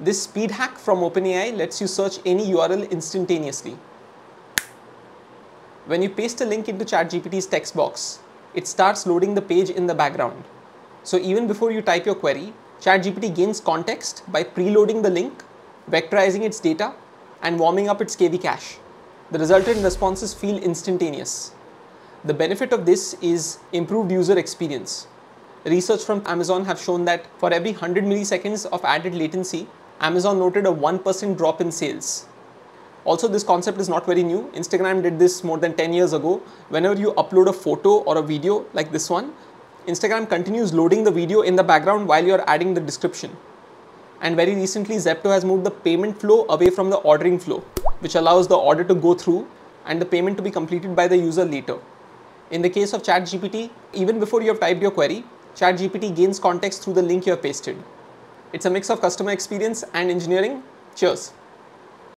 This speed hack from OpenAI lets you search any URL instantaneously. When you paste a link into ChatGPT's text box, it starts loading the page in the background. So even before you type your query, ChatGPT gains context by preloading the link, vectorizing its data, and warming up its KV cache. The resultant responses feel instantaneous. The benefit of this is improved user experience. Research from Amazon have shown that for every 100 milliseconds of added latency, Amazon noted a 1% drop in sales. Also, this concept is not very new. Instagram did this more than 10 years ago. Whenever you upload a photo or a video like this one, Instagram continues loading the video in the background while you're adding the description. And very recently, Zepto has moved the payment flow away from the ordering flow, which allows the order to go through and the payment to be completed by the user later. In the case of ChatGPT, even before you have typed your query, ChatGPT gains context through the link you have pasted. It's a mix of customer experience and engineering. Cheers!